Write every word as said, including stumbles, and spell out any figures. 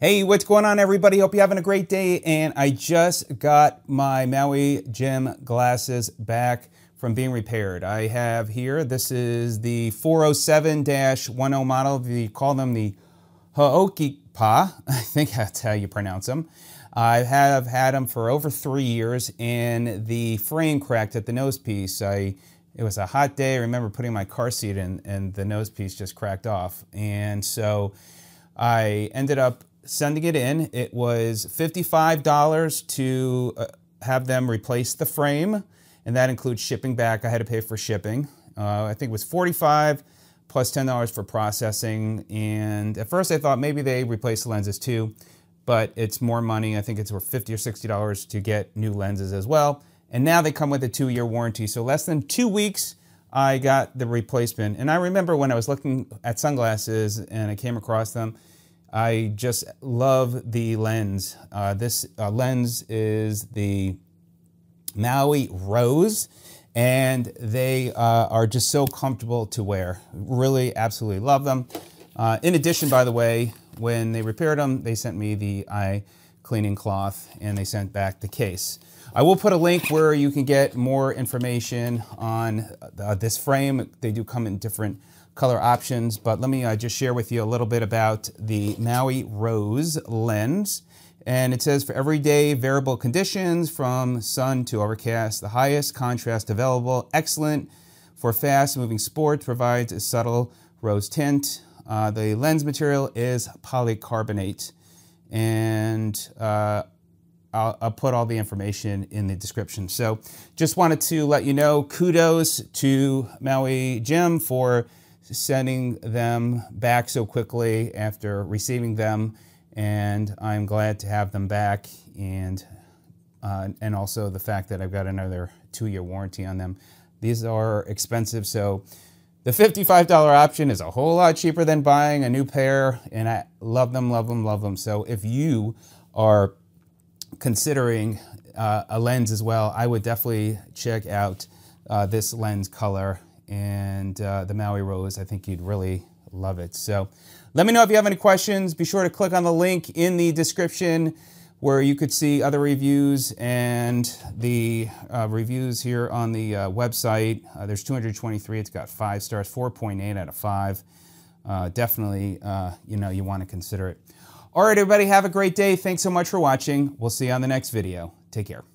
Hey, what's going on, everybody? Hope you're having a great day. And I just got my Maui Jim glasses back from being repaired. I have here, this is the four oh seven dash ten model. We call them the Ho'okipa. I think that's how you pronounce them. I have had them for over three years, and the frame cracked at the nose piece. I It was a hot day. I remember putting my car seat in, and the nose piece just cracked off. And so I ended up sending it in. It was fifty-five dollars to uh, have them replace the frame, and that includes shipping back. I had to pay for shipping. Uh, I think it was forty-five dollars plus ten dollars for processing, and at first I thought maybe they replaced the lenses too, but it's more money. I think it's worth fifty dollars or sixty dollars to get new lenses as well, and now they come with a two-year warranty, so less than two weeks I got the replacement. And I remember when I was looking at sunglasses and I came across them, I just love the lens. Uh, this uh, lens is the Maui Rose, and they uh, are just so comfortable to wear. Really, absolutely love them. Uh, in addition, by the way, when they repaired them, they sent me the eye cleaning cloth and they sent back the case. I will put a link where you can get more information on uh, this frame. They do come in different color options, but let me uh, just share with you a little bit about the Maui Rose lens. And it says, for everyday variable conditions from sun to overcast, the highest contrast available, excellent for fast moving sports, provides a subtle rose tint. Uh, the lens material is polycarbonate. And uh, I'll, I'll put all the information in the description. So just wanted to let you know, kudos to Maui Jim for sending them back so quickly after receiving them. And I'm glad to have them back, and, uh, and also the fact that I've got another two-year warranty on them. These are expensive, so the fifty-five dollar option is a whole lot cheaper than buying a new pair, and I love them, love them, love them. So if you are considering uh, a lens as well, I would definitely check out uh, this lens color and uh, the Maui Rose. I think you'd really love it. So let me know if you have any questions. Be sure to click on the link in the description where you could see other reviews and the uh, reviews here on the uh, website. Uh, there's two hundred twenty-three. It's got five stars, four point eight out of five. Uh, definitely, uh, you know, you want to consider it. All right, everybody, have a great day. Thanks so much for watching. We'll see you on the next video. Take care.